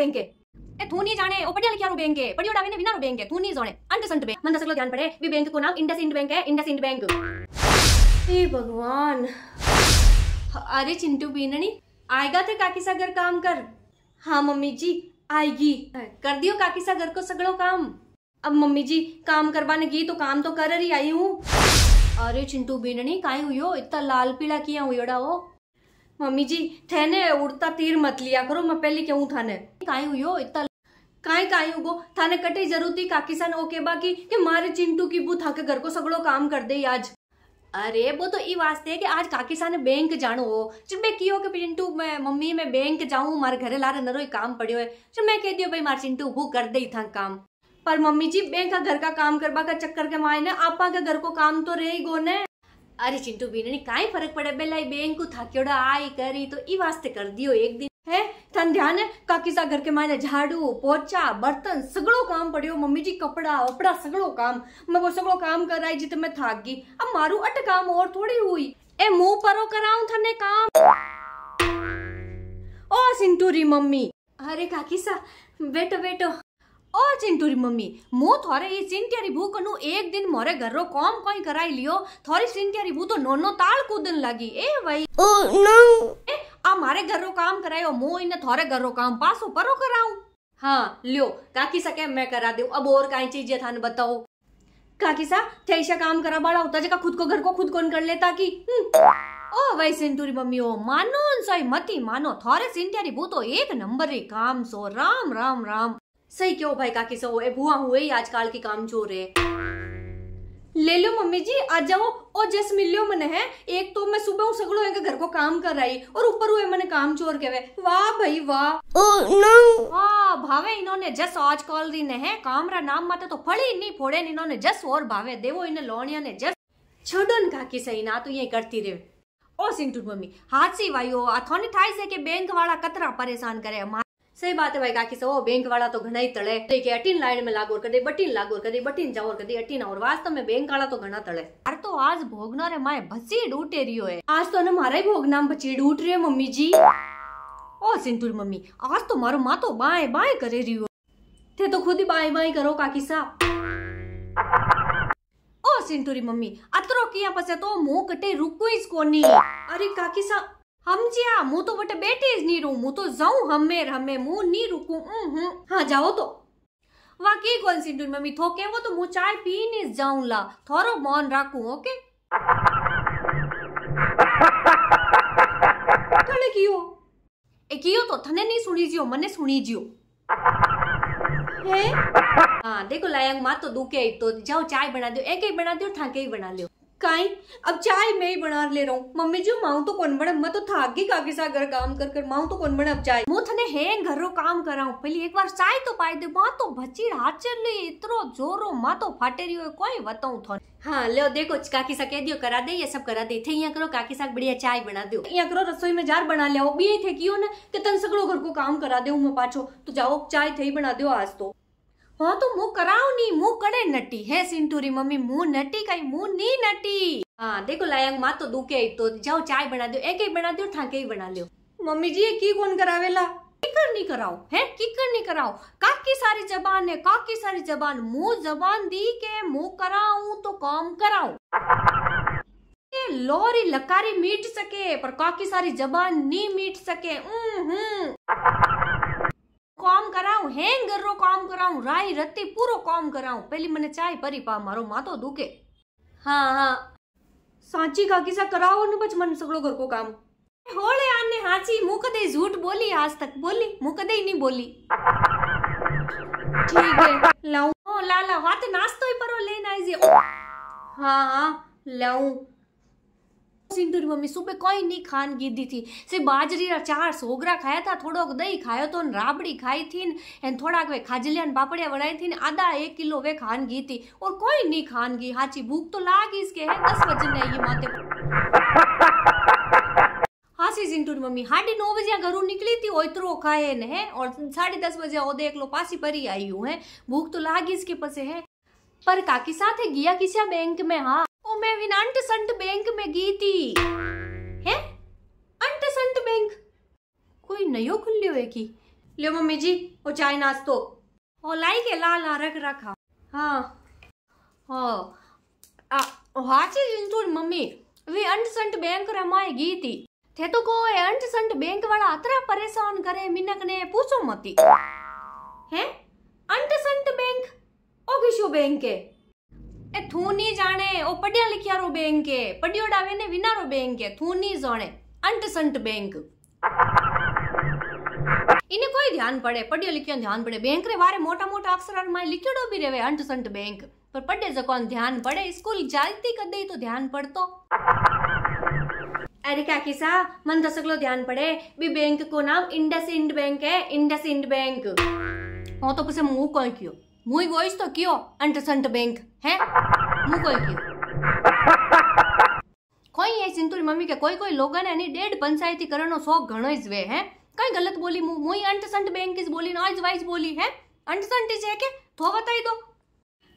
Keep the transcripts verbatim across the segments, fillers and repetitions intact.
बेंगे ए तू नहीं जाने ओ पढ़िया लिखिया रो बेंगे पढ़ियो डावे ने बिना रो बेंगे तू नहीं जाने अंत संत बे मन दसकलो ध्यान पड़े बी बैंक को नाम इंडसइंड बैंक है इंडसइंड बैंक। हे भगवान, अरे चिंटू बीननी आएगा तो काकी सागर काम कर। हाँ मम्मी जी आएगी, कर दियो काकी सागर को सगलो काम। अब मम्मी जी काम करवाने गई तो काम तो कर रही आई हूँ। अरे चिंटू बीननी काई हुई हो, इतना लाल पीला किया हुईड़ा हो। मम्मी जी थैने उड़ता तीर मत लिया करो, मैं पहले क्यों थाने काई हुई हो, इतना काई काई हुगो थाने कटे जरूरती काकीसान ओके बाकी कि मारे चिंटू की बू थाके घर को सगड़ो काम कर दे आज। अरे वो तो ई वास्ते है कि आज काकीसान बैंक जानो हो, जब मैं की हो कि चिंटू मैं मम्मी मैं बैंक जाऊँ मारे घरे लारे नरो काम पड़ियो है, जब मैं कह दियो भाई मार चिंटू भू कर दे था काम। पर मम्मी जी बैंक का घर का काम करवा का चक्कर के मायने आपा के घर को काम तो रही गो ने। अरे चिंटू बीननी काई फर्क पड़े बेलाई बैंक को थाक्योड़ा आई करी तो ई वास्ते कर दियो एक दिन है थन ध्यान है काकीसा घर के मायने झाड़ू पोछा बर्तन सगड़ो काम पड़ियो। मम्मी जी कपड़ा वपड़ा सगड़ो काम मैं वो सगड़ो काम कराई जित मैं थाक गई। अब मारू अट काम और थोड़ी हुई ए मुंह परो कराऊ थने काम। ओ चिंटू री मम्मी, अरे काकीसा बैठो बैठो। ओ चिंटूरी मम्मी मु थोरे ई चिंटियारी भू कनु एक दिन मोरे घर रो काम कोई कराई लियो, थोरी चिंटियारी भू तो नोनो ताल कूदन लागी। ए भाई ओ नो ए आ मारे घर रो काम करायो, मु इने थोरे घर रो काम पासो परो कराऊ। हां लियो काकी सके मैं करा देऊ। अब और काई चीज थाने बताओ काकी सा थेशा काम करा बाड़ा उता जका खुद को घर को खुद कोन कर लेता की। ओ भाई चिंटूरी मम्मी ओ मानो सही मती मानो, थोरे चिंटियारी भू तो एक नंबर री काम सो। राम राम राम, सही क्यों भाई काकी सो ए भुआ हुए ही आजकल के काम चोर है। ले लो मम्मी जी आ जाओ और जस मिलियो मने है। एक तो मैं सुबह सगड़ो है घर को काम कर रही और ऊपर हुए मने काम चोर कहवे। वाह भाई वाह, ओ नो वाह भावे इन्होंने जस आजकल री ने है काम रा नाम माते तो फड़ी नहीं फोड़े नहीं इन्होंने जस और भावे देवो इने लोणिया ने जस छोड़ो न काकी सही ना तो ये करती रहे। ओ सिंटू मम्मी हाथ से वायो अथोनी थाई से के बैंक वाला कतरा परेशान करे। सही बात है भाई काकी सो बैंक वाला तो घना ही तड़े देखे अटीन लाइन में लागोर कर दे बटीन लागोर कर दे बटीन जाओर कर दे अटीन और वास्तव में बैंक वाला तो घना तड़े। यार तो आज भोगना रे माए भसी डूटे रियो है, आज तो न मारा ही भोगना में बची डूट रही है मम्मी जी। ओ सिंटूर मम्मी आज तो मारो माँ तो बाए बाए करे रियो थे तो खुद ही बाए बाए करो काकी सा। ओ सिंटूरी मम्मी अतरो किया पसे तो मुंह कटे रुको इस कोनी। अरे काकी सा हम जिया मु तो बटे बैठे नहीं रहूं मु तो जाऊं हमेर हमें मु नहीं रुकूं। हम्म हाँ जाओ तो वाकई कौन सी डूर मम्मी थोके वो तो मु चाय पी नहीं जाऊं ला थोरो मौन राखूं ओके। कने कियो ए कियो तो थने नहीं सुनी जियो मने सुनी जियो है। हां देखो लायंग मां तो दुखे तो जाओ चाय बना दो एक एक बना दो ठाके ही बना लियो काई। अब चाय मैं ही बना ले रहा हूँ मम्मी जी माऊ तो कौन बना मैं तो थाक गई काकी सा घर काम कर कर माऊ तो कौन बना अब चाय मु थने है घर रो काम कराऊं पहले एक बार चाय तो पाई दे। माँ तो भची हाथ चल ली इतरो जोरो माँ तो फाटे रही हो कोई बताऊं थोन। हाँ लो देखो काकी सा कह दियो करा दे ये सब करा दे थे यहाँ करो काकी सा बढ़िया चाय बना दो यहाँ करो रसोई में जार बना लिया बी थे क्यों न कि तन सगड़ो घर को काम करा दे मैं पाछो तो जाओ चाय थे बना दो आज तो। हाँ तो मुँह कराओ नी मुँह कड़े नटी है सिंटूरी मम्मी मुँह नटी कहीं मुँह नहीं नटी। हाँ देखो लायंग माँ तो दुखे तो जाओ चाय बना दो एक एक बना दो ठाके ही बना लियो। मम्मी जी ये की कौन करावेला किकर नहीं कराओ है किकर नहीं कराओ काकी सारी जबान है काकी सारी जबान मुँह जबान दी के मुँह कराऊ तो काम कराओ। लोरी लकारी मीट सके पर काकी सारी जबान नहीं मीट सके। काम कराऊं हेंग रो काम कराऊं राई रत्ती पूरो काम कराऊं पहली मने चाय परी पा मारो मातो दुखे। हाँ हाँ साची काकी सा कराओ न बच मन सगड़ो घर को काम होले आने हाची मु कदे झूठ बोली आज तक बोली मु कदे ही नहीं बोली। ठीक है लाऊ ओ लाला हाथ नाश्तो ही परो लेन आई जे। हाँ हाँ लाऊ सिंटूरी मम्मी सुबह कोई नहीं खान गीदी थी सिर्फ बाजरी रा चार सोगरा खाया था थोड़ो दही खायो तो राबड़ी खाई थी एन थोड़ा वे खाजलिया पापड़िया बनाई थी आधा एक किलो वे खान गी थी और कोई नहीं खान गी। हाची भूख तो लागी इसके है दस बजे नहीं माते। हाँ सी सिंटूरी मम्मी हाडी नौ बजे घरों निकली थी ओतरो खाए न है और साढ़े दस बजे ओ देख लो पासी परी आई हूँ है भूख तो लागी इसके पसे है। पर काकी साथ है गिया किसा बैंक में। हाँ ओ मैं विनांट संट बैंक में गई थी है अंट संट बैंक कोई नयो खुल्लियो है की ले मम्मी जी और चाय नाश्तो और लाई के लाल रख रखा। हाँ हाँ हाची मम्मी वे अंट बैंक रे माए गई थी थे तो को अंट बैंक वाला अतरा परेशान करे मिनक ने पूछो मती हैं अंट बैंक ओ किशो बैंक है ए थू नी जाने ओ पढ़िया लिखिया रो बैंक है पढ़ियो डावे ने विना रो बैंक है थू नी जाने अंट बैंक इने कोई ध्यान पड़े पढ़ियो लिखियो ध्यान पड़े बैंक रे वारे मोटा मोटा अक्षर में लिखियोड़ो भी रेवे अंट बैंक पर पढ़े जकोन ध्यान पड़े स्कूल जाती कदे तो ध्यान पड़तो अरे क्या किसा मन दसकलो ध्यान पड़े बी बैंक को नाम इंडसइंड बैंक है इंडसइंड बैंक हो तो पसे मु कोई क्यों मु वॉइस तो क्यों अंटसंट बैंक है मु कोई क्यों कोई है सिंतुरी मम्मी के कोई कोई लोगन है नी डेढ़ पंचायती करणो शौक घणो इज वे है कई गलत बोली मु मु अंटसंट बैंक इज बोली नॉइज वाइज बोली है अंटसंट इज है के तो बताई दो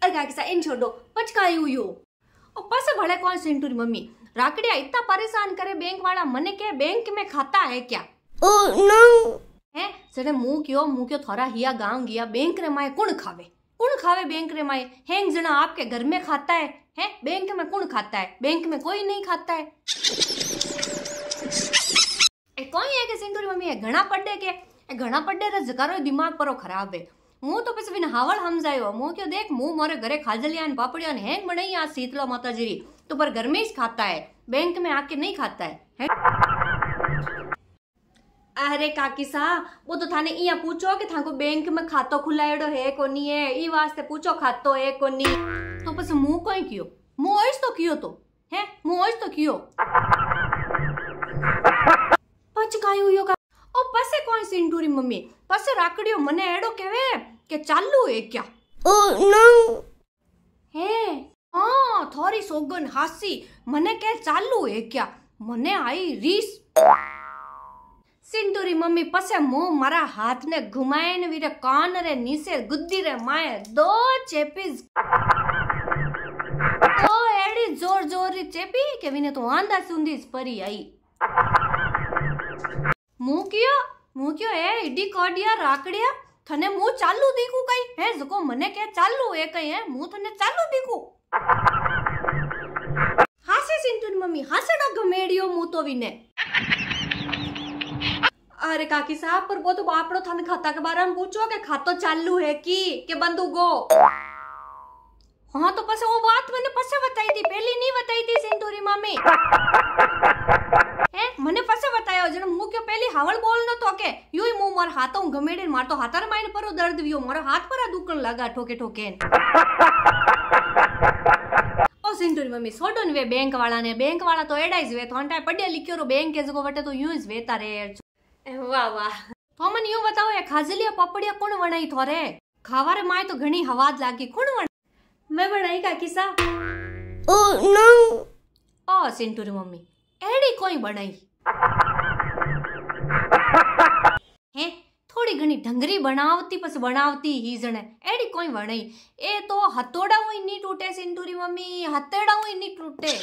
अरे इन छोड़ो पचकायू यो और पस भले कौन सेंटुरी मम्मी राकड़िया इतना परेशान करे बैंक वाला मने के बैंक में खाता है क्या ओ नो है सरे मुंह क्यों मुंह क्यों थोड़ा हिया गांव गया बैंक रे माए कौन खावे कौन खावे बैंक रे माए हेंग जना आपके घर में खाता है हैं बैंक में कौन खाता है बैंक में कोई नहीं खाता है ए कोई है के सेंटुरी मम्मी घणा पड्डे के घणा पड्डे रे जकारो दिमाग परो खराब है मु तो पस विन हावल हमजायो मु क्यों देख मु मोरे घरे खाजलिया ने पापड़िया ने हेंग बनाई आ शीतला माताजी री तो पर घर में ही खाता है बैंक में आके नहीं खाता है, है? अरे काकी सा वो तो थाने इया पूछो कि थाको बैंक में खातो खुलायडो है कोनी है ई वास्ते पूछो खातो है कोनी तो पस मु कोई क्यों मु ओइस तो क्यों तो है मु ओइस तो क्यों पच कायो यो का ओ पसे कोई सिंटूरी मम्मी पसे राकड़ियो मने एडो केवे के चालू है क्या ओ नो हे हां थोरी सोगन हासी मने के चालू है क्या मने आई रीस सिंटूरी मम्मी पसे मो मारा हाथ ने घुमाए ने वीरे कान रे नीचे गुद्दी रे माए दो चेपीज ओ एडी जोर जोर री चेपी के विने तो आंदा सुंदीस परी आई मु क्यों मु क्यों है इडी कोडिया राकड़िया थने मु चालू दिखू कई है जको मने के चालू है कई है मु थने चालू दिखू हासे सिंटुन मम्मी हासे डो गमेडियो मु तो विने अरे काकी साहब पर वो तो आपड़ो थने खाता के बारे में पूछो के खातो चालू है की के बंदू गो हां तो पसे वो बात मने पसे बताई थी पहली नहीं बताई थी सिंटुरी मम्मी है मने पसे बतायो जण मु क्यों पहली हावल बोलनो तो के यूं मु मोर हाथों गमेडे मार तो हाथर माइन पर दर्द वियो मोर हाथ पर दुखण लगा ठोके ठोके ओ सिंटुरी मम्मी सोडन वे बैंक वाला ने बैंक वाला तो एडाइज वे थोंटा पड्या लिख्यो रो बैंक के जको वटे तो यूज वेता रे वाह वाह तो मन यूं बताओ ये खाजलिया पपड़िया कोण वणाई थोरे खावा रे माय तो घणी हवाज लागी कोण वण मैं वणाई का किसा ओ नो ओ सिंटुरी मम्मी एड़ी कोई बनाई है थोड़ी घनी ढंगरी बनावती पस बनावती ही जने एड़ी कोई बनाई ए तो हथोड़ा हुई नी टूटे सिंटूरी मम्मी हथेड़ा हुई नी टूटे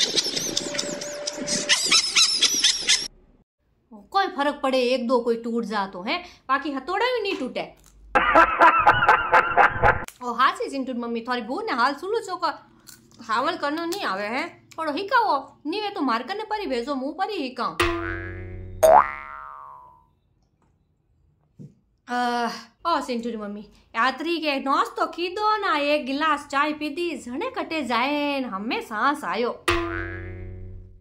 कोई फर्क पड़े एक दो कोई टूट जा तो है बाकी हथोड़ा भी नहीं टूटे ओ हां से सिंटूरी मम्मी थोड़ी भू ने हाल सुलू छो का हावल करनो नहीं आवे है थोड़ो हिकाओ नी वे तो मार्कर ने परी भेजो मुंह पर ही हिकाओ ओ सिंटूरी मम्मी यात्री के नाश्तो कीधो ना एक गिलास चाय पीधी झणे कटे जाए हमें सांस आयो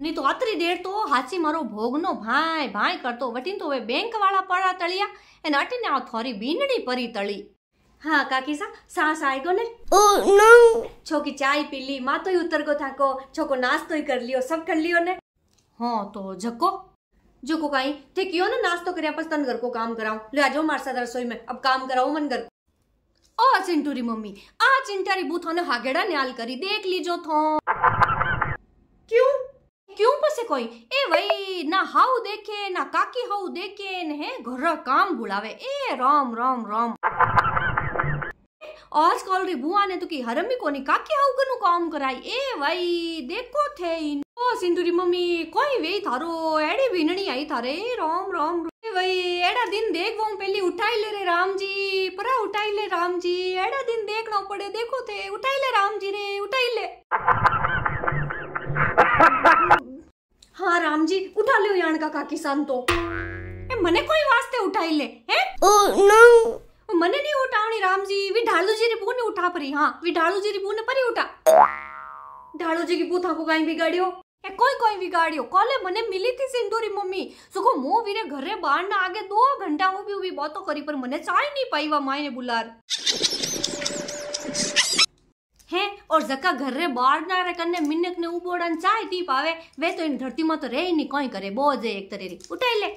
नी तो आतरी देर तो हाची मारो भोगनो भाई भाई करतो वटीन तो वे बैंक वाला पड़ा तलिया एन अटीने आ थोरी बीनडी परी तली हाँ काकी सा सांस आएगो ने ओ नो छोकी चाय पी ली माँ तो ही उतर गो थाको छोको नाश्तो ही कर लियो सब कर लियो ने हाँ तो झको जो को काई थे क्यों ना नाश्तो करे आपस तन घर को काम कराऊं ले आ जाओ मार साथ रसोई में अब काम कराओ मन घर ओ चिंटूरी मम्मी आ चिंटारी बूथो ने हागेड़ा न्याल करी देख लीजो थो क्यों क्यों पसे कोई ए भाई ना हाउ देखे ना काकी हाउ देखे ने है घर काम बुलावे ए राम राम राम आजकल री बुआ ने तो की हरमी कोनी काकी हाउ कनु काम कराई ए भाई देखो थे ओ सिंटूरी मम्मी कोई वे थारो एडी विनणी आई थारे राम राम ए भाई एड़ा दिन देखो पहले उठाई ले रे राम जी, परा उठाई ले राम जी, एड़ा दिन देखना पड़े, देखो थे उठाई ले राम जी रे, उठाई ले। हाँ राम जी उठा ले यान का काकी संतो। ए मने कोई वास्ते उठाई ले हैं? ओह नो मने नहीं उठावनी राम जी, वी ढालू जी री बू ने उठा परी। हाँ वी ढालू जी री बू ने परी उठा। ढालू जी की बू था को काई बिगाड़ियो। ए कोई कोई बिगाड़ियो। कॉले मने मिली थी सिंदूरी मम्मी, सुखो मो वीरे घरे बाहर ना आगे दो घंटा उभी उभी बातो करी पर मने चाय नहीं पाई वा मायने बुलार। हैं और जका घरे बाहर ना रे कन्ने मिन्नक ने उबोड़न चाय दी पावे वे तो इन धरती में तो रहे ही नहीं, कोई करे बोझ है एक तरह री। उठाई ले।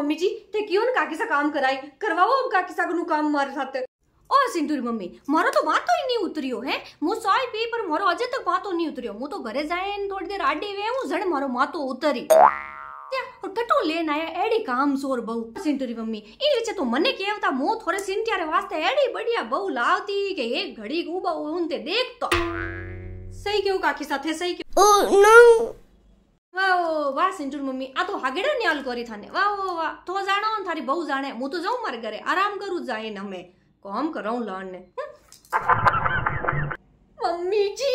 मम्मी जी ते क्यों न काकी सा काम कराई, करवाओ अब काकी सा गनु काम मारे साथ। ओ सिंदूरी मम्मी मारो तो बात तो ही नहीं उतरियो है, मु साई पी पर मारो अजे तक बात तो नहीं उतरियो, मु तो घरे जाए थोड़ी देर आडी वे हूं जण मारो मातो उतरी या और टटो लेन आया एडी काम सोर बहु। सिंदूरी मम्मी इन विचे तो मने केवता मु थोड़े सिंटिया रे वास्ते एडी बढ़िया बहु लावती के एक घड़ी उबा उनते देख तो सही केउ काकी साथे सही के। ओ नो वाओ वाह सिंदूरी मम्मी आ तो हागेड़ा न्याल करी थाने, वाओ वाह तो जानो थारी बहु जाने, मु तो जाऊ मारे घरे आराम करू जाए न हमें काम कराऊं लान ने। मम्मी जी।